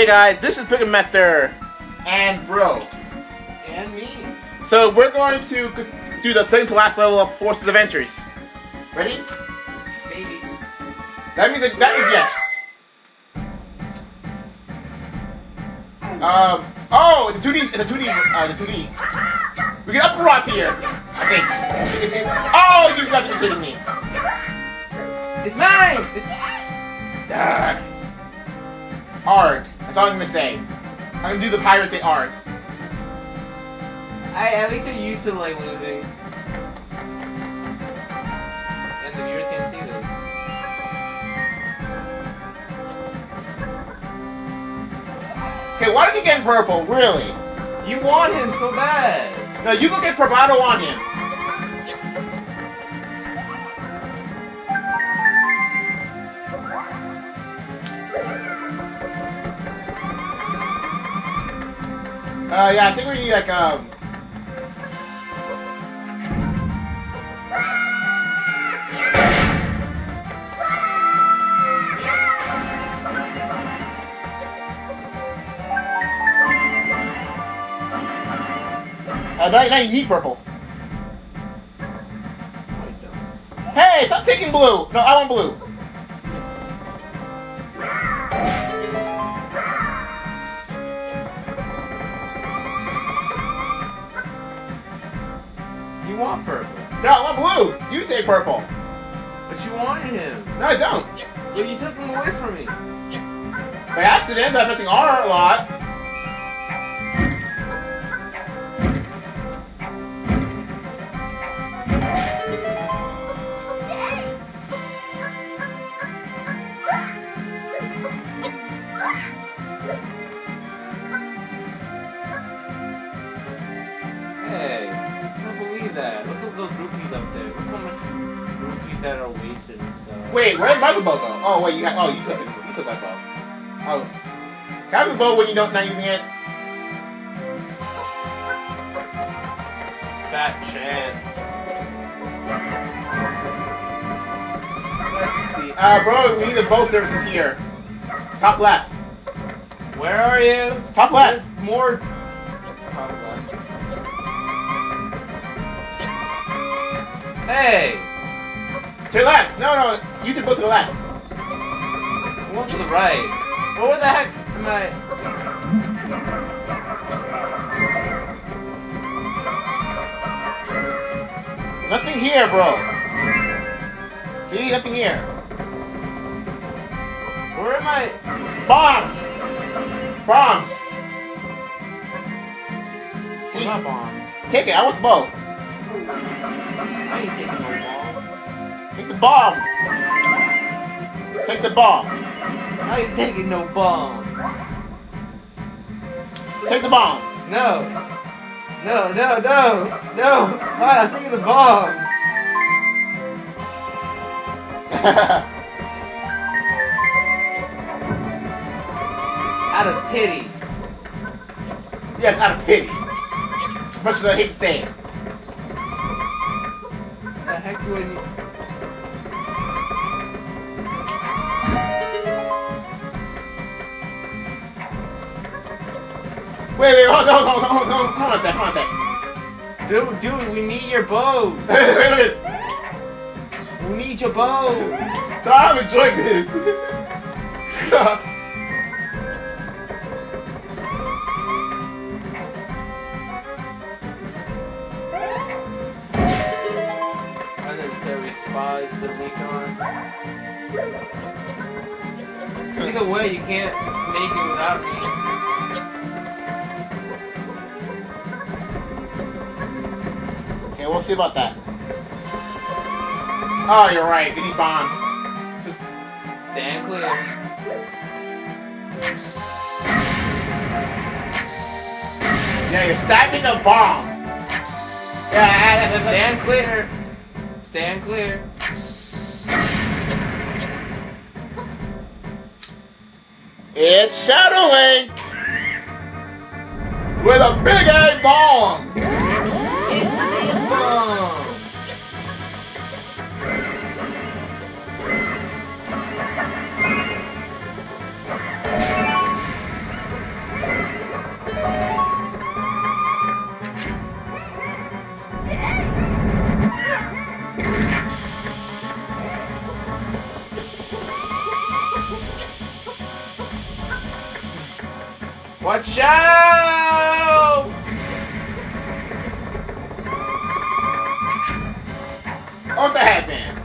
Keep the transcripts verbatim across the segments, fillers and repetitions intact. Hey guys, this is Pick'em Master and Bro and me. So we're going to do the second to last level of Forces of Entry. Ready? Maybe. That means that, that is yes. Um. Oh, it's a two D. It's a two D. Uh, it's a two D. We can up a rock here. I think. Oh, you've got to be kidding me. It's mine. It's mine. Arg. That's all I'm gonna say. I'm gonna do the pirate say arg. I at least are used to like losing. And the viewers can't see this. Okay, why don't you get purple, really? You want him so bad. No, you go get purple, I don't want him. Uh, yeah, I think we need, like, um... Uh, now, now you need purple. Hey, stop taking blue! No, I want blue. You want purple. No, I want blue. You take purple. But you wanted him. No, I don't. But you took him away from me. By accident, by pressing R a lot. That. Look at those rupees up there. Look how much rupees that are wasted and stuff. Wait, where's my bow go? Oh wait, you got. Oh, you took it. You took my bow. Oh, can I have the bow when you don't not using it? Fat chance. Let's see. Uh, bro, we need the bow services here. Top left. Where are you? Top left. There's more. Top left. Hey! To the left! No, no, you should go to the left. I want to the right. Well, what the heck am I... Nothing here, bro. See? Nothing here. Where am I... Bombs! Bombs! See? Not bombs. Take it, I want the bow. I ain't taking no bombs. Take the bombs! Take the bombs! I ain't taking no bombs! Take the bombs! No! No, no, no! No! Why? I'm taking the bombs! Out of pity! Yes, out of pity! As much as I hate to say it. Heck do I need? Wait, wait, hold on, hold on, hold on, hold on a sec, hold on a sec. Dude, dude, we need your bow. Look at this. We need your bow. Stop, I'm enjoying this. Stop. Either way, you can't make it without me. Okay, we'll see about that. Oh, you're right. They need bombs. Just stand clear. Yeah, you're stacking a bomb. Yeah, that's stand clear. Stand clear. It's Shadow Link with a big A bomb. It's the big bomb. Watch out! Off the headband.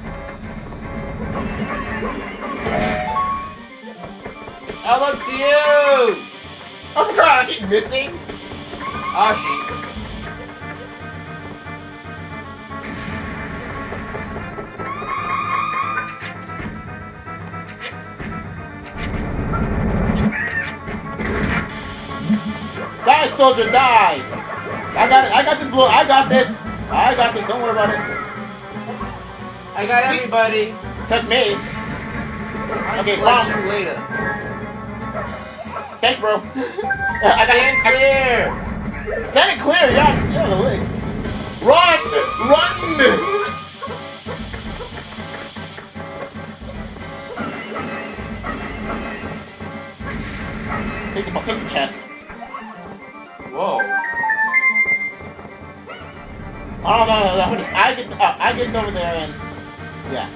It's all up to you! Oh god, I keep missing! Ashi. Die, soldier, die! I got it. I got this blue. I got this. I got this. Don't worry about it. I got See? everybody. Except me. I'll okay, bomb. You later. Thanks, bro. I got Stand I, clear. Stand clear. Yeah, get out of the way. Run, run. Take the take the chest. Whoa. Oh, no, no, no. I get, uh, I get over there and... Yeah.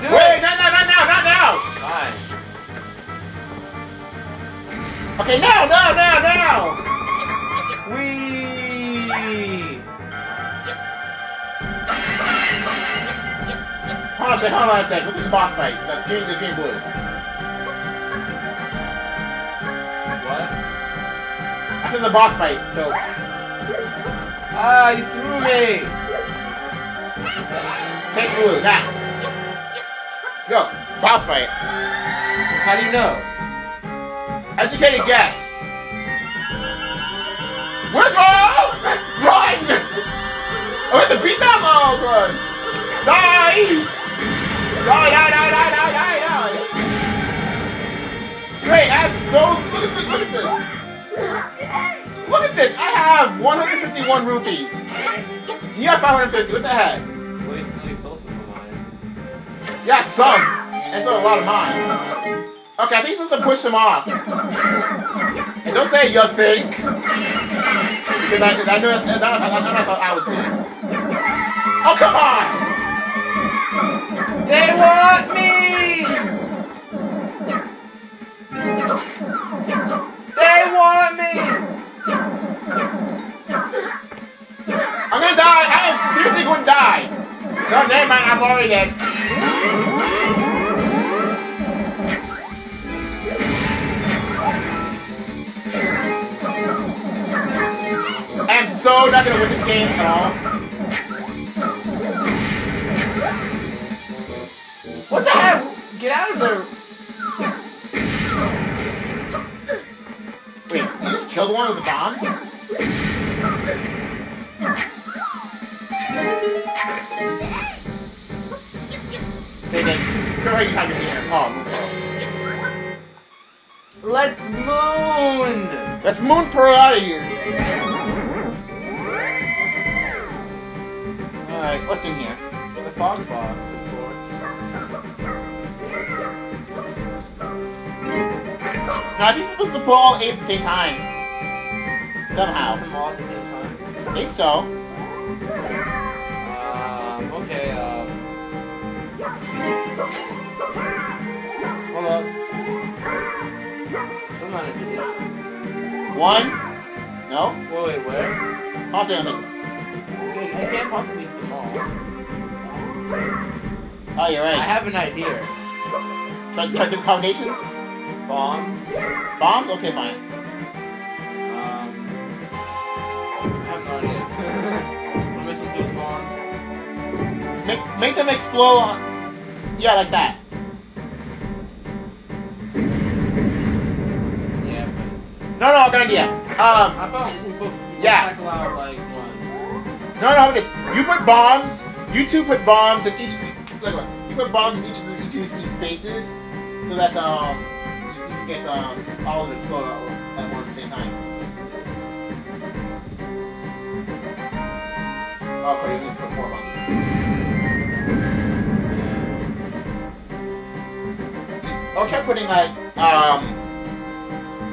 Do Wait, it. not now, not now, not now! Fine. Okay, now, now, now, now! Whee! Hold on a sec, hold on a sec. Let's do the boss fight. The green, the green, blue. In the boss fight, so ah, you threw me. Take blue now. Let's go, boss fight. How do you know? Educated guess. Where's Rose? Run! I have to beat that ball. Run! Die! Die! Die! Die! Die! Die! Die! Die! Great, I'm so. Look at this! Look at this! Look at this! I have one hundred fifty-one rupees. You have five hundred fifty. What the heck? Yeah, some. That's not a lot of mine. Okay, I think you're supposed to push them off. And don't say you think, because I, I know that's not how I would say it. Oh come on! They want me. They want me! I'm gonna die! I am seriously gonna die! No, never mind, I'm already dead. I am so not gonna win this game at all. What the hell? Get out of there! Wait, you just killed one with a bomb? Say that. Let's go right behind me here. Oh, moon. Let's moon! Let's moon pearl out of here. Alright, what's in here? The fog box, of course. Now, are you supposed to pull all eight at the same time? Somehow. Them all at the same time? I think so. Um, okay, um... hold up. Still not into this. One? No? Wait, wait, where? Pause it, I think. I can't possibly do them all. Oh, you're right. I have an idea. Try, try to do combinations? Bombs. Bombs? Okay, fine. Um, I have no idea. What am I supposed to do with bombs? Make, make them explode on... Yeah, like that. Yeah, please. No, no, I got an idea. Um, I thought we were supposed to tackle out, like, one. No, no, it is. You put bombs, you two put bombs in each... Look, look. You put bombs in each of these, these spaces, so that, um... get um, all of it explode at one at the same time. Oh, but you need to put four bombs. See, I'll try putting like, um,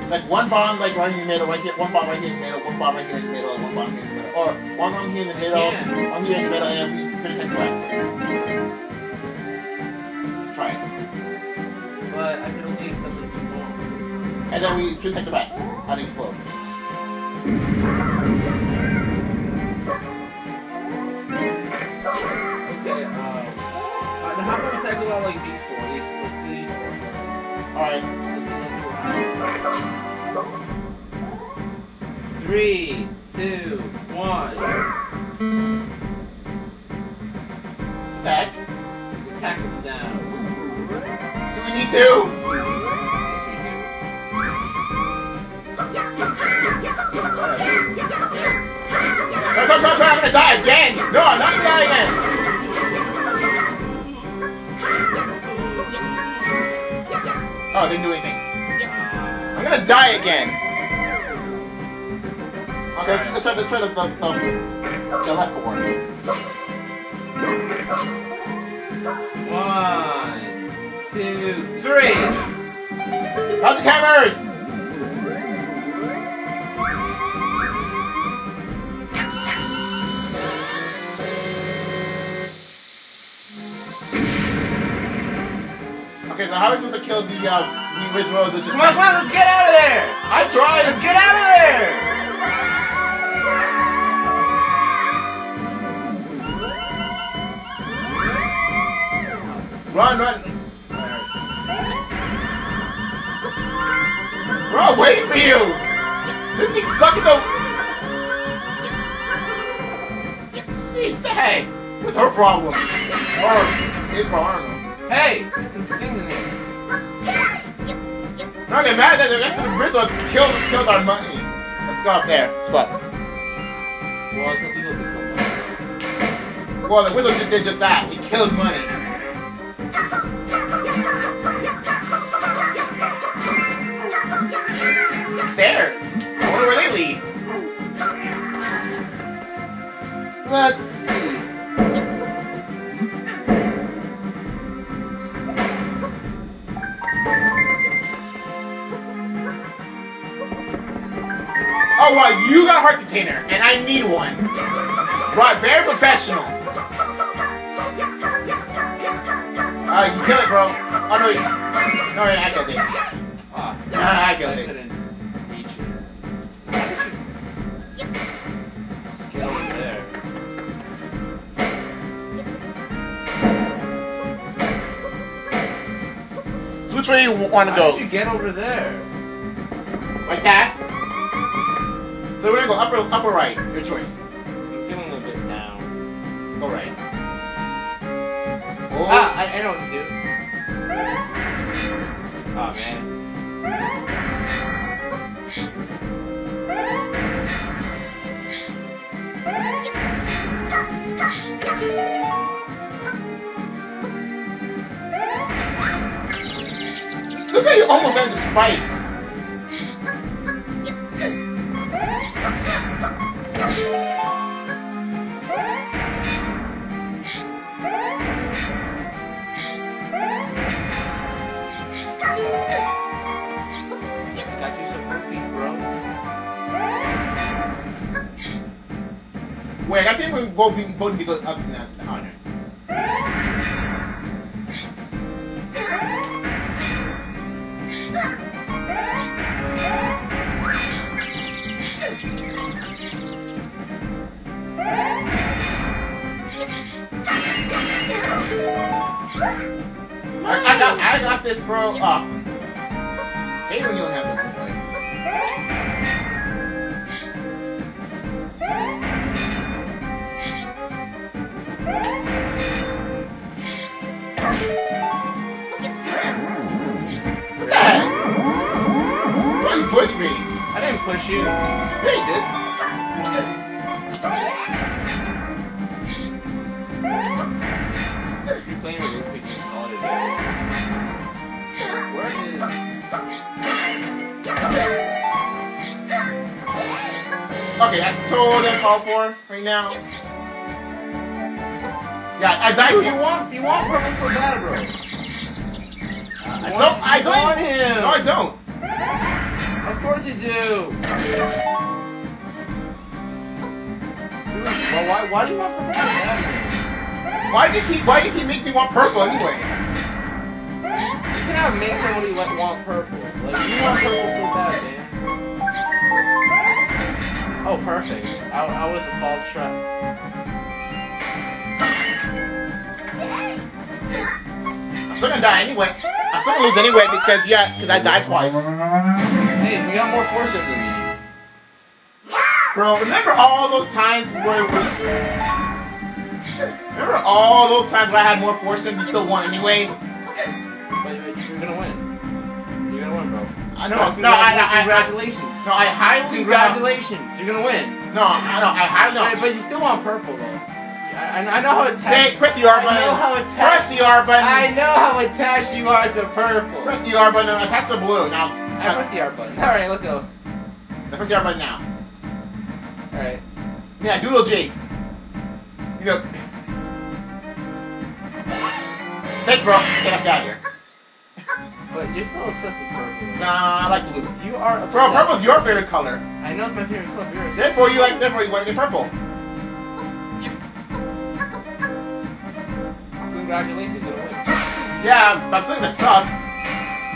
like one bomb like right in the middle, right here, one bomb right here in the middle, one bomb right here in the middle, and one bomb here in the middle. Or one bomb here in the middle, yeah. one here in the middle, and we spin attack the rest. Try it. But I can only and then we should take a rest and explode. Okay, um, uh, how about we tackle all like these four, these four, these four first? Alright. Let's do Three, two, one. Back. Let's tackle them down. Do we need to? No, no, no, no, I'm gonna die again! No, I'm not gonna die again! Oh, it didn't do anything. I'm gonna die again! Okay, right. let's try, let's try the, the, the, the left one. One, two, three! Lots of cameras! Okay, so how are we supposed to kill the, uh, the Ridge Rose? Just come on, come on, let's get out of there! I tried! Let's get out of there! Run, run! Bro, I'm waiting for you! This thing's stuck in the... Jeez, the heck? What's her problem? Or his problem. Hey! There's some things in here. Don't get mad that the rest of the bristle killed, killed our money. Let's go up there. Let's go up. Well, it's illegal to kill money. Well, the whistle just did just that. He killed money. Stairs. I wonder where they lead. Let's see. Oh, wow, you got a heart container, and I need one. Right, very professional. Uh, you killed it, bro. Oh, no, you... No, yeah, I killed it. Uh, no, I killed it. Get over there. So which way you want to go? How did you get over there? Like that? So we're gonna go upper, upper right. Your choice. I'm feeling a little bit down. Go right. Oh. Ah, I, I know what to do. Oh man. Look at you almost got the spikes. Wait, I think we both need to go up and down to the honor. I, I, got, I got this, bro, up. Hey, when you don't have this, right? Push me. I didn't push you. Yeah, you did. If you're playing with Ruby, you can call it a day. Where is... Okay, that's totally uncalled for right now. Yeah, I died to you. Want, you want purpose for that, bro. I don't, I don't. Want him. No, I don't. Of course you do! Well, why, why do you want purple? Why do you keep, why do you keep making me want purple anyway? cannot make somebody like want purple. Like you want purple so bad, man. Oh, perfect. I, I was a false trap. I'm still gonna die anyway. I'm still gonna lose anyway because yeah, because I died twice. Hey, we got more forces than you. Bro, remember all those times where we. Remember all those times where I had more fortune and still won anyway? But you're gonna win. You're gonna win, bro. I know. No, no, I, I, I, congratulations. No, I highly congratulations. Doubt. You're gonna win. No, I know. I highly doubt. But you still want purple, though. I, I know how attached. Hey, press the R button. I know how attached. Press the R button. I know how attached you are to purple. Press the R button. Attach to blue now. I press the R button. All right, let's go. I press the R button now. All right. Yeah, do a little jig. You go. Thanks, bro. Get us out of here. But you're still obsessed with purple. Nah, I like blue. You are obsessed. Bro, purple's your favorite color. I know it's my favorite color. Yours. Therefore, you like. Therefore, you want to get purple. Congratulations, you're gonna win. Yeah, I'm, I'm still gonna suck.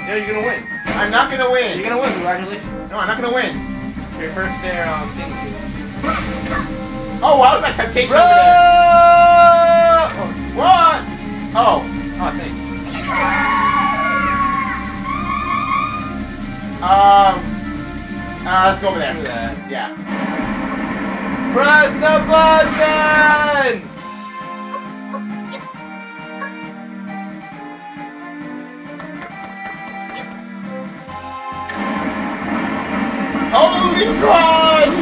No, you're gonna win. I'm not gonna win. You're gonna win. Congratulations. No, I'm not gonna win. Your first fair um thing. Oh, wow, that was my temptation bro! Over there. Oh. What? Oh. Oh, thanks. Um. Uh, let's go over there. Yeah. Press the button! Holy cross!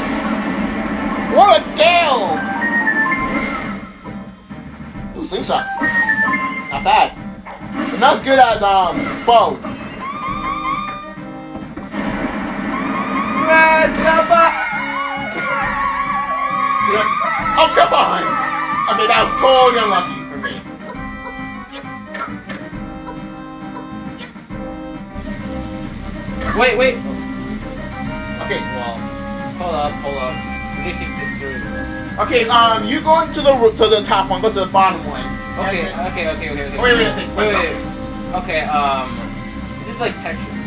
What a gale! Ooh, slingshots. Not bad. But not as good as, um, bows. Oh, come on! Okay, that was totally unlucky for me. Wait, wait. Okay, well, hold up, hold up. Okay, um, you go to the to the top one, go to the bottom one. Okay, then, okay, okay, okay, okay. Wait, wait, wait, wait, wait, wait. Okay, um, this is like Tetris.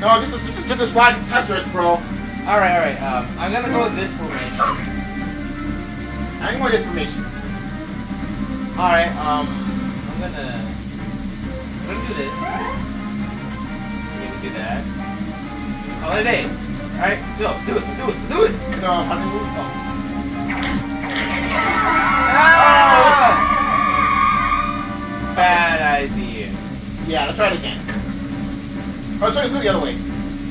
No, just just just a slide in Tetris, bro. All right, all right. Um, I'm gonna go with this formation. I'm going with this formation. All right. Um, I'm gonna I'm gonna do this. I'm gonna do that. Call it a day. Alright, do it, do it, do it, do it! No, how do you move? Ah! Bad idea. Yeah, let's try it again. Oh, let's try it the other way.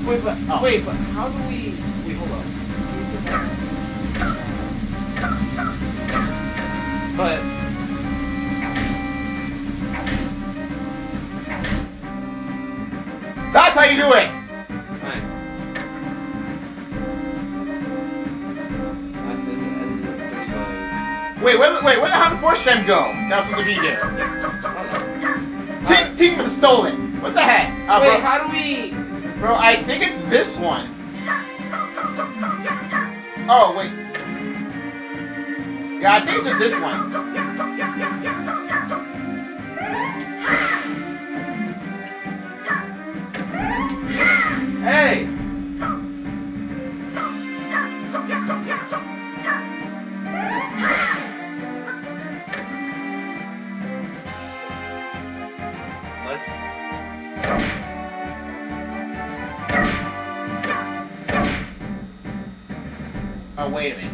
Wait, but, oh. wait, but how do we... Wait, hold on. But... That's how you do it! Wait, where, wait, where the how did Force Gem go? That was supposed to be there. Team, team was stolen. What the heck? Uh, wait, bro, how do we? Bro, I think it's this one. Oh wait. Yeah, I think it's just this one. Hey. Oh, wait a minute.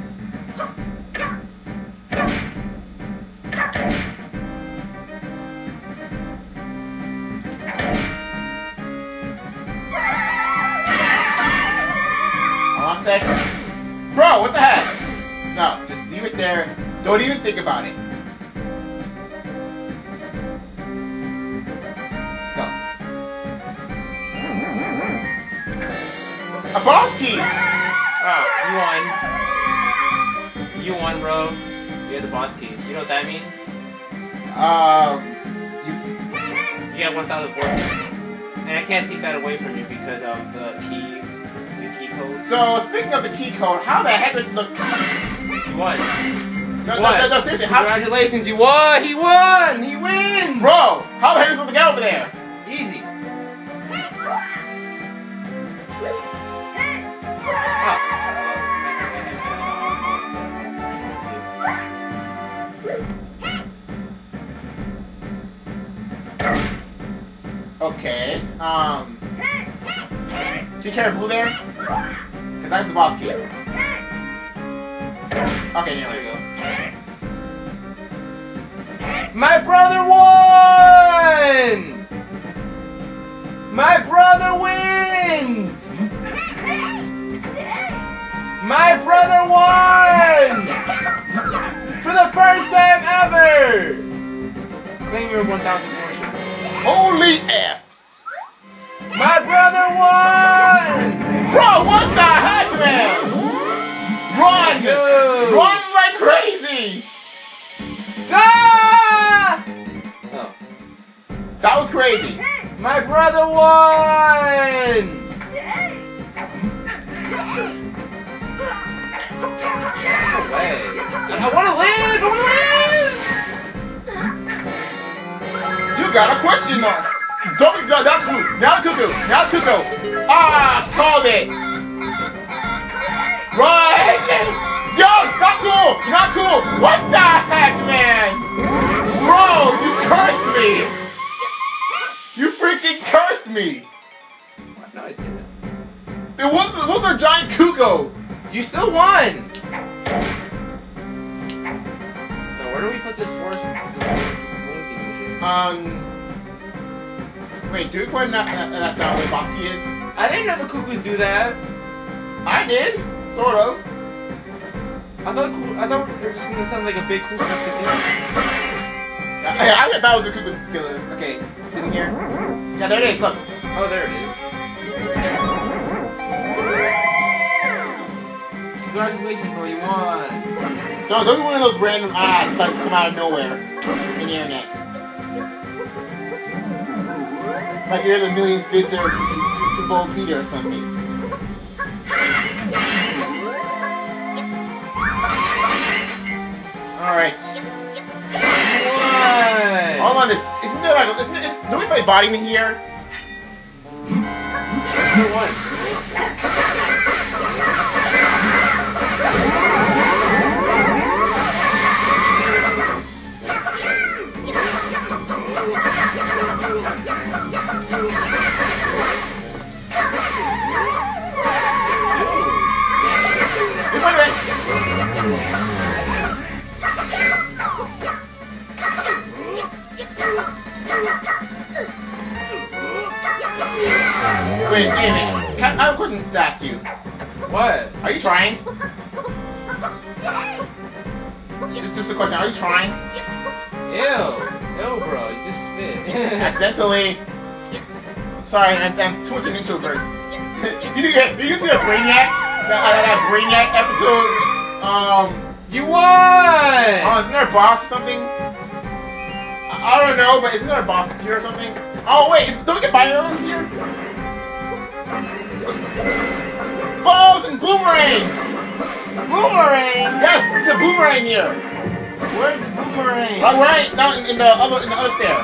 One sec. Bro, what the heck? No, just leave it there. Don't even think about it. A boss key! Oh, you won. You won, bro. You had the boss key. You know what that means? Um... You, you have one thousand fortunes. And I can't take that away from you because of the key... the key code. So, speaking of the key code, how the heck is the... You won. No, what? No, no, no, seriously, how? Congratulations, you won! He won! He wins! Bro, how the heck is it to get over there? Easy. Oh. Okay, um... Can you carry blue there? Because I'm the boss kid. Okay, yeah, there we go. My brother won! My brother wins! My brother won! For the first time ever! Claim your one thousand points. Holy F! My brother won! Bro, what the heck, man? Run! No. Run like crazy! Ah! Oh. That was crazy. My brother won! No way. I want to live! I want to live! You got a question now. Don't go down cuckoo. Down cuckoo. Down cuckoo. Ah, called it. Right! Yo, not cool! Not cool! What the heck, man? Bro, you cursed me! You freaking cursed me! No, I didn't. It was, it was a giant cuckoo! You still won! Now, where do we put this force? Um... Wait, do we put that that, that, that where Bosky is? I didn't know the cuckoos do that. I did! Sort of. I thought cool, I thought we were just gonna sound like a big cool stuff to do. Hey, I thought it was the coolest skill is. Okay, it's in here. Yeah, there it is, look. Oh, there it is. Congratulations, bro, you won. No, don't be one of those random odds that come out of nowhere in the internet. Like you're the millionth visitor to, to Bold Peter or something. Alright. What? Hold on, this. Isn't there like. Isn't there, is, do we play Vitamin here? What? Wait, wait, wait. Can I have a question to ask you. What? Are you trying? just, just a question. Are you trying? Ew. Ew, bro. You just spit. Accidentally. Sorry, I'm, I'm too much an introvert. you didn't you see a Brainiac? That, that, that Brainiac episode? Um. You won! Oh, isn't there a boss or something? I, I don't know, but isn't there a boss here or something? Oh, wait. Is, don't we get firearms here? Balls and boomerangs! Boomerang? Yes, there's a boomerang here. Where's the boomerang? All right, now in, in the other in the other stair.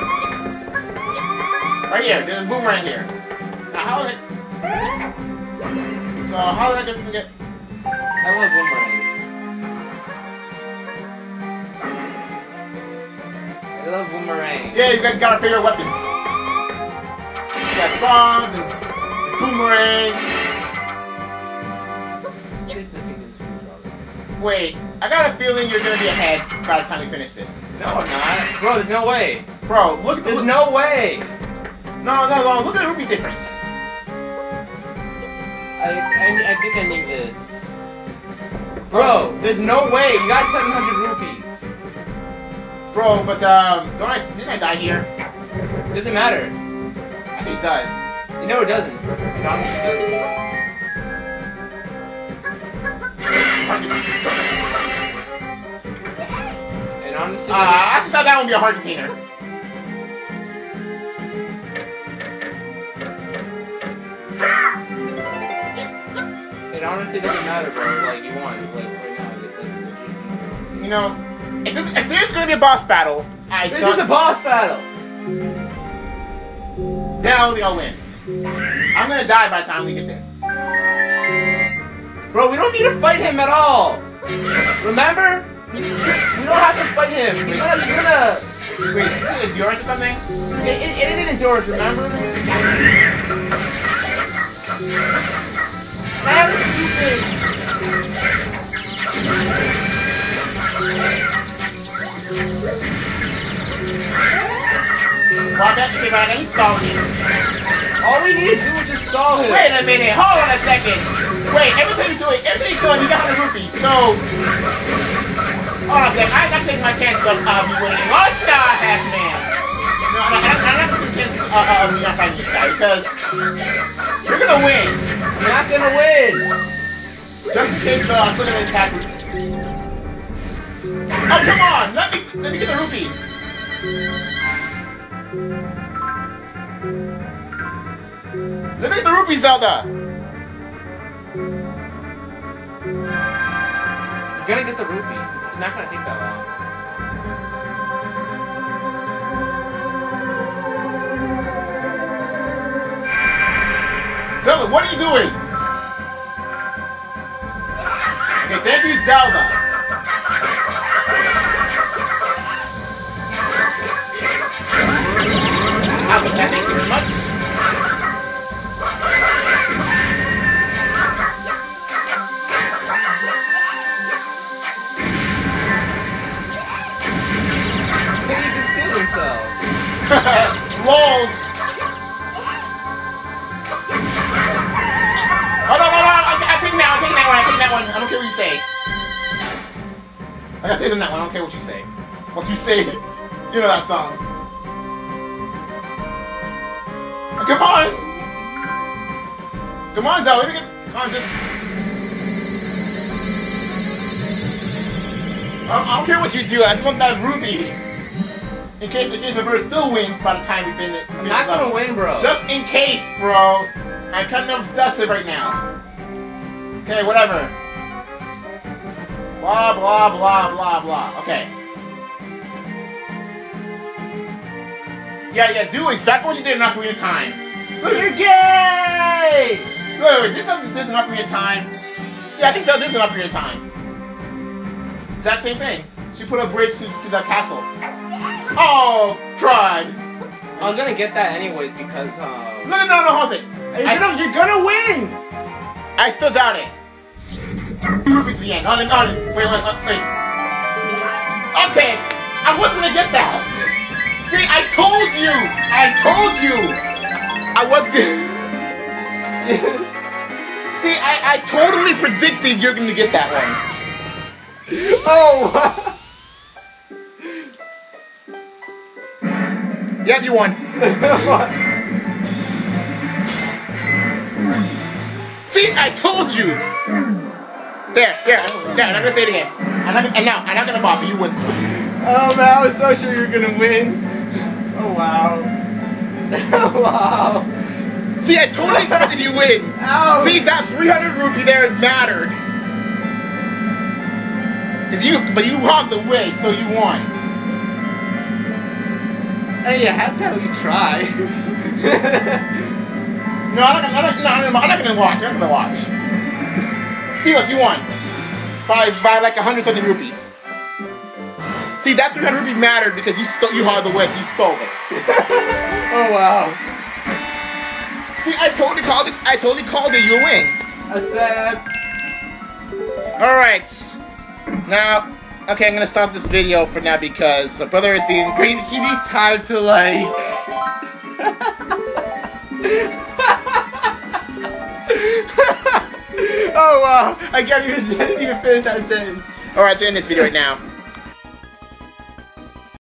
Right here, there's a boomerang here. Now how the heck? So how the heck does it get? I love boomerangs. I love boomerangs. Yeah, you got gotta figure out weapons. You got bombs and boomerangs. Wait, I got a feeling you're gonna be ahead by the time we finish this. So. No, I'm not. Bro, there's no way. Bro, look at the. There's look. No way. No, no, no. Look at the rupee difference. I, I, I think I need this. Bro, there's no way. You got seven hundred rupees. Bro, but um, don't I? Didn't I die here? It doesn't matter. I think it does. You know it doesn't. It honestly doesn't. And honestly, uh, I just thought that would be a hard container. It honestly doesn't matter, bro. Like you want, like right now, you know. If, this, if there's gonna be a boss battle, I this don't... This is a boss battle! Then I'll, I'll win. I'm gonna die by the time we get there. Bro, we don't need to fight him at all! Remember? We don't have to fight him. He's gonna... He's gonna... Wait, is it endurance or something? It, it, it isn't endurance, remember? That was stupid. Watch that shit out, he's stalling. All we need to do is just stall him. Wait a minute, hold on a second. Wait, every time you do it, every time you do it, you got one hundred rupees, so... Oh, I was like, I gotta take my chance of uh, me winning. What the heck, man? No, I gotta take a chance of uh, me not fighting this guy because you're gonna win. You're not gonna win. Just in case, though, I'm still gonna attack you. Oh, come on! Let me, let me get the rupee. Let me get the rupee, Zelda. You're gonna get the rupee. It's not gonna take that long. Zelda, what are you doing? Okay, thank you, Zelda. I was like, thank you very much. Lols! Oh no, no, no! I'll take that one, I'll take that one, I'll take that one! I don't care what you say. I got taken that one, I don't care what you say. What you say, you know that song. Oh, come on! Come on, Zelda, let me get... Come on, just... I, I don't care what you do, I just want that ruby. In case, in case my brother still wins by the time we finish. I'm not gonna up. win, bro. Just in case, bro. I'm kind of obsessive right now. Okay, whatever. Blah, blah, blah, blah, blah. Okay. Yeah, yeah, do exactly what you did in Ocarina of Time. Look, you're gay! Wait, wait, did something this in Ocarina of Time? Yeah, I think so, this is in Ocarina of Time. Exact same thing. She put a bridge to, to the castle. Oh, tried. I'm gonna get that anyway because uh. No, no, no, no, hold it. You're gonna, you're gonna win. I still doubt it. Move it to the end. On it, on it. Wait, wait, wait. Okay, I wasn't gonna get that. See, I told you. I told you. I was gonna. See, I, I totally predicted you're gonna get that one. Oh. Yeah, you won. See, I told you. There, there, there. I'm not gonna say it again. I'm not. And now, I'm not gonna bother you once. Oh man, I was so sure you were gonna win. Oh wow. Oh wow. See, I totally expected you win. Ow. See, that three hundred rupee there mattered. Cause you, but you walked away, so you won. Hey, you had to at least try. No, I'm not, I'm, not, I'm not gonna watch. I'm not gonna watch. See, look, you won. By, by like one hundred twenty rupees. See, that three hundred rupee mattered because you stole, you hauled the West, you stole it. Oh, wow. See, I totally called it. I totally called it. You'll win. I said. Alright. Now. Okay, I'm gonna stop this video for now because the brother is being crazy. He needs time to like. Oh wow! I can't even. I didn't even finish that sentence. All right, to end this video right now.